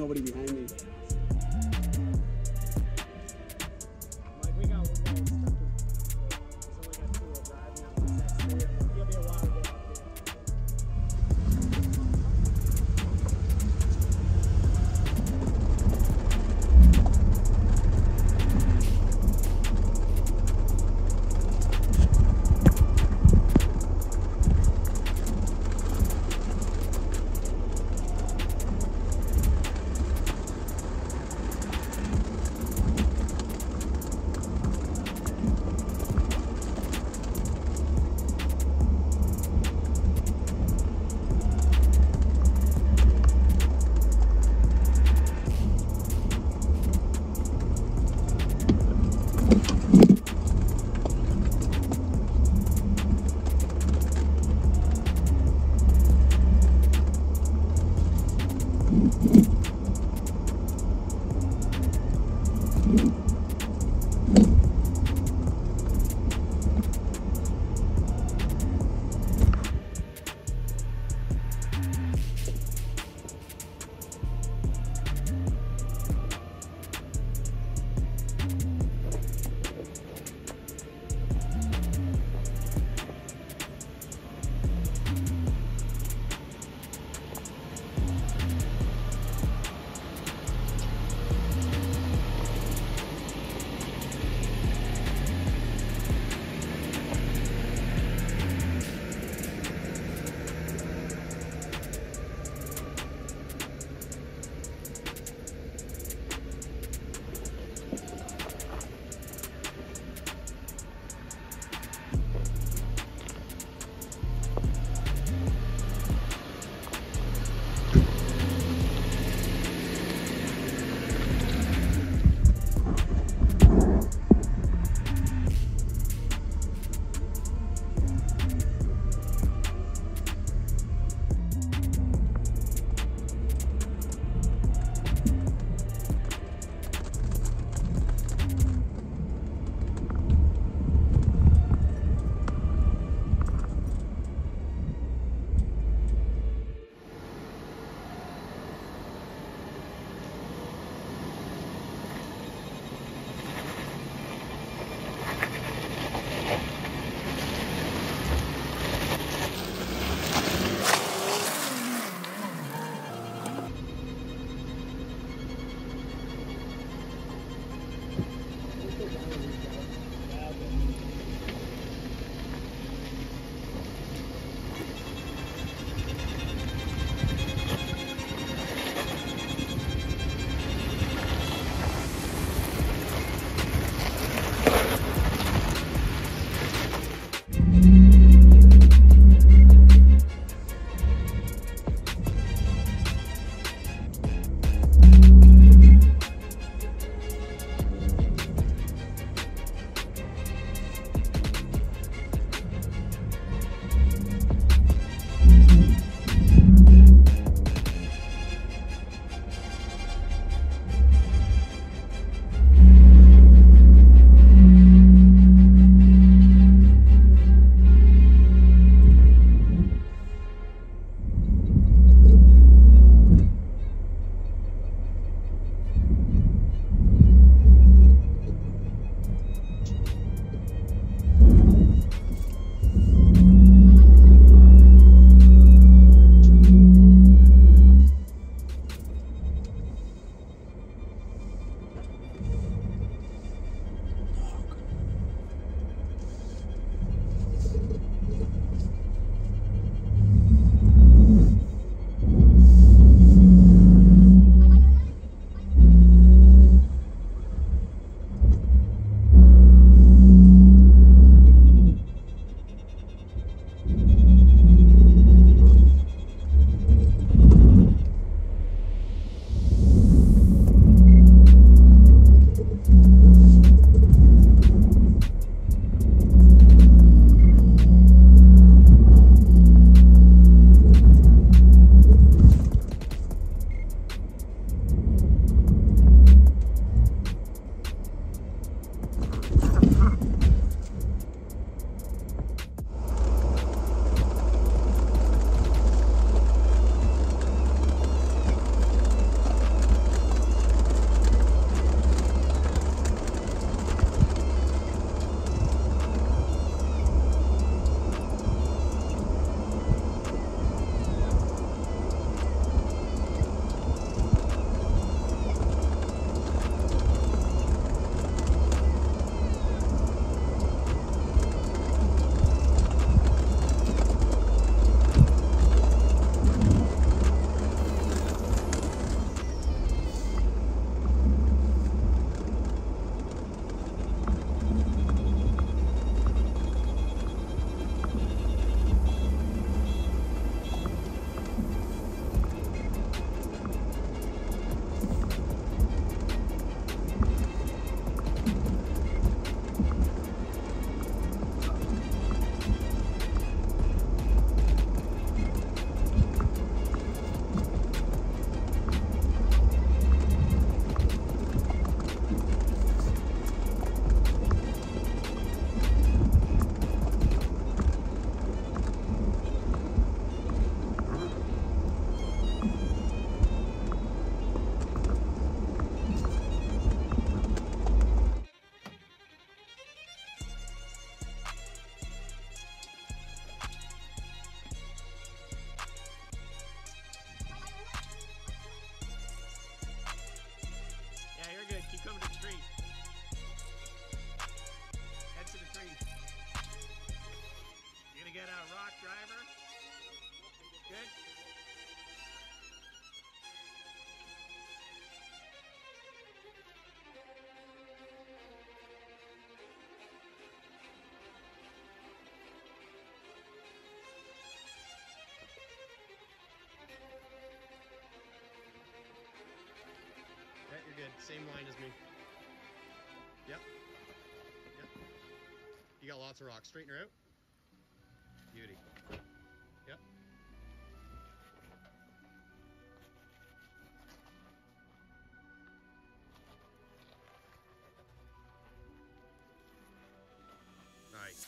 nobody behind me. Like we got one guy stuck in it's only got two-wheel drive now. He'll be a while Same line as me. Yep. Yep. You got lots of rocks. Straighten her out. Beauty. Yep. Nice.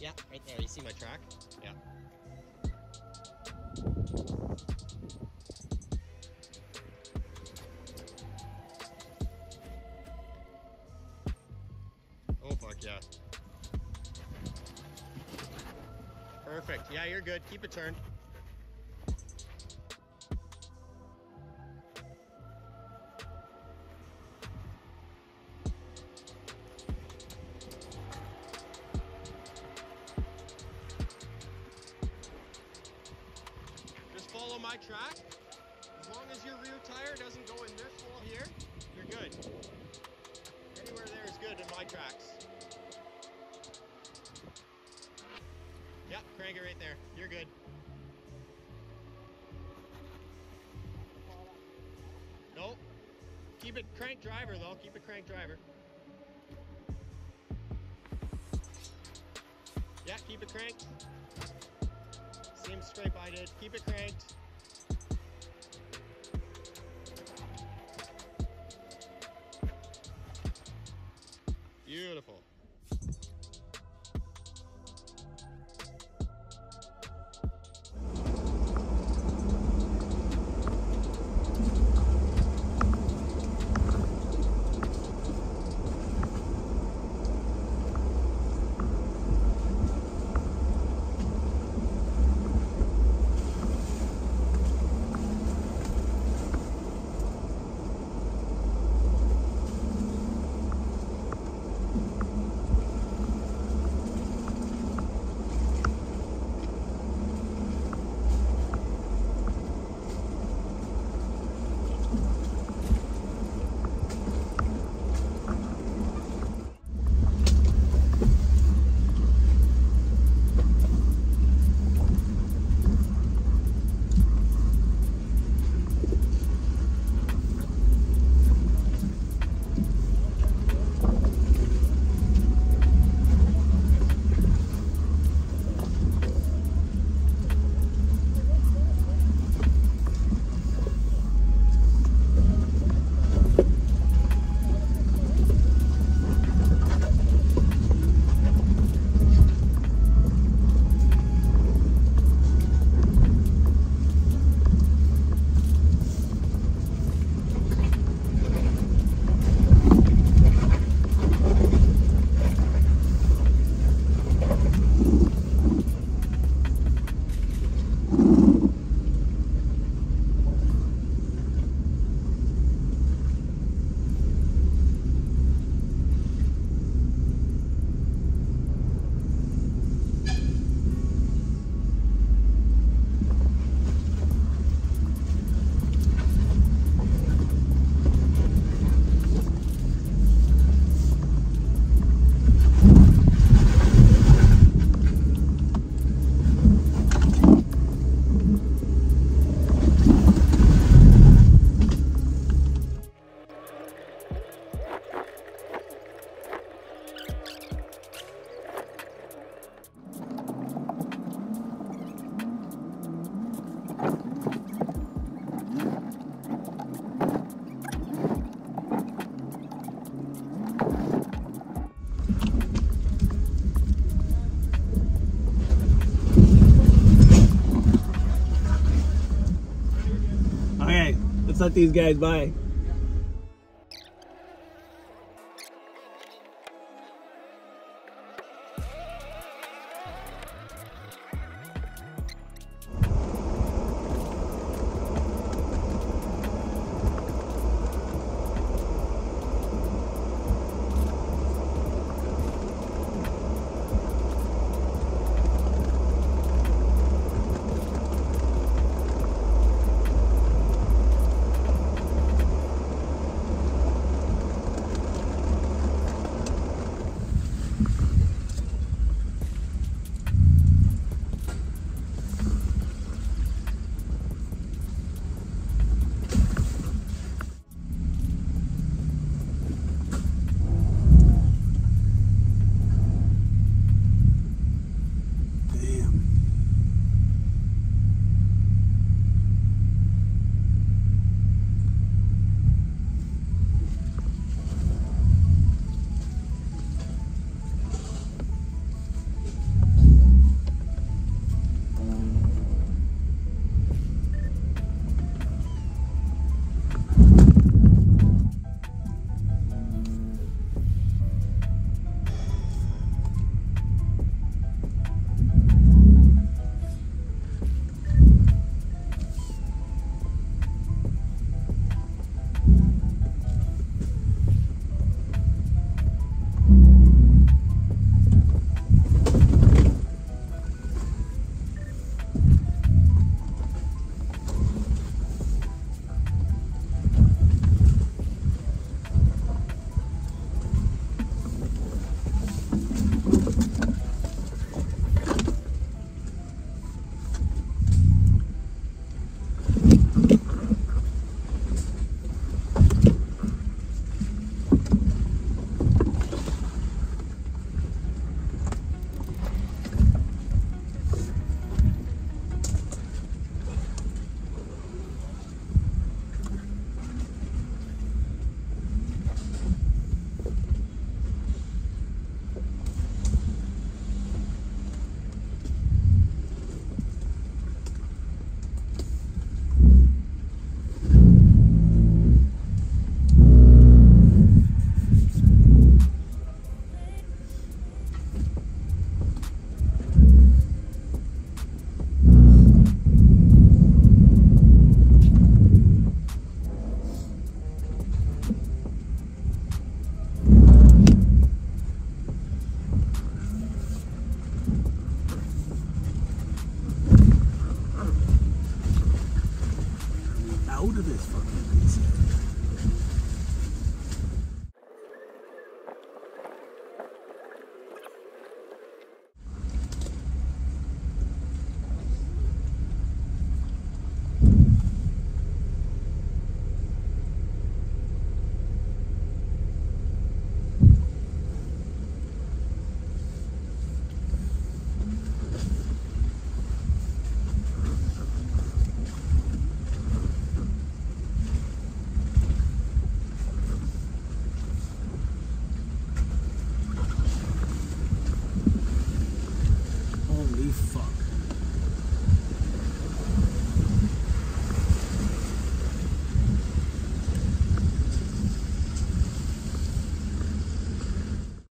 Yeah, right there. You see my track? Yeah. Oh, fuck yeah. Perfect. Yeah, you're good. Keep it turned. Follow my track. As long as your rear tire doesn't go in this hole here, you're good. Anywhere there is good in my tracks. Yep, crank it right there. You're good. Nope. Keep it crank driver though. Keep it crank driver. Yeah, keep it cranked. Same scrape I did. Keep it cranked. Beautiful. Okay, let's let these guys by. Out of this fucking